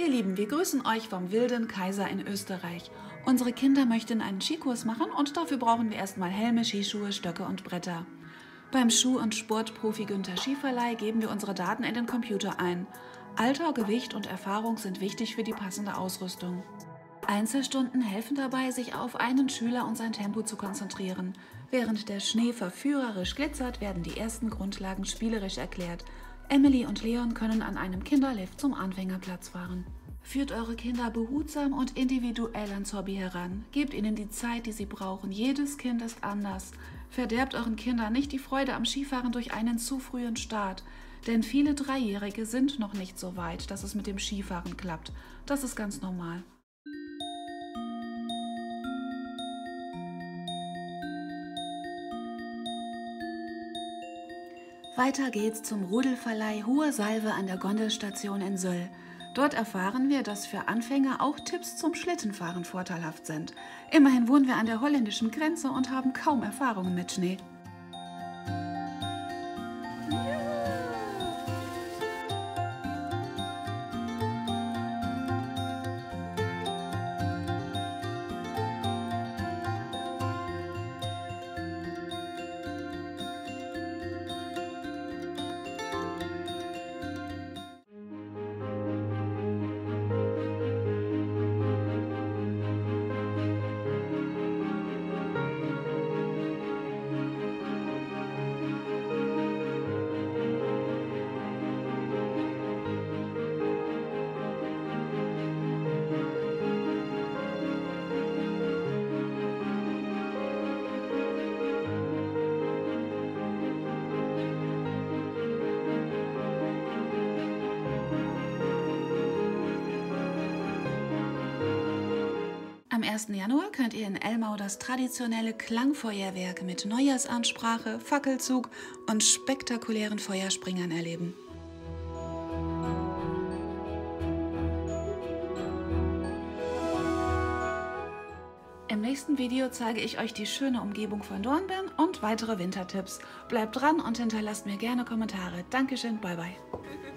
Ihr Lieben, wir grüßen euch vom Wilden Kaiser in Österreich. Unsere Kinder möchten einen Skikurs machen und dafür brauchen wir erstmal Helme, Skischuhe, Stöcke und Bretter. Beim Schuh- und Sportprofi Günther Skiverleih geben wir unsere Daten in den Computer ein. Alter, Gewicht und Erfahrung sind wichtig für die passende Ausrüstung. Einzelstunden helfen dabei, sich auf einen Schüler und sein Tempo zu konzentrieren. Während der Schnee verführerisch glitzert, werden die ersten Grundlagen spielerisch erklärt. Emily und Leon können an einem Kinderlift zum Anfängerplatz fahren. Führt eure Kinder behutsam und individuell ans Hobby heran. Gebt ihnen die Zeit, die sie brauchen. Jedes Kind ist anders. Verderbt euren Kindern nicht die Freude am Skifahren durch einen zu frühen Start. Denn viele Dreijährige sind noch nicht so weit, dass es mit dem Skifahren klappt. Das ist ganz normal. Weiter geht's zum Rudelverleih Hohe Salve an der Gondelstation in Söll. Dort erfahren wir, dass für Anfänger auch Tipps zum Schlittenfahren vorteilhaft sind. Immerhin wohnen wir an der holländischen Grenze und haben kaum Erfahrungen mit Schnee. Am 1. Januar könnt ihr in Elmau das traditionelle Klangfeuerwerk mit Neujahrsansprache, Fackelzug und spektakulären Feuerspringern erleben. Im nächsten Video zeige ich euch die schöne Umgebung von Dornbirn und weitere Wintertipps. Bleibt dran und hinterlasst mir gerne Kommentare. Dankeschön, bye bye.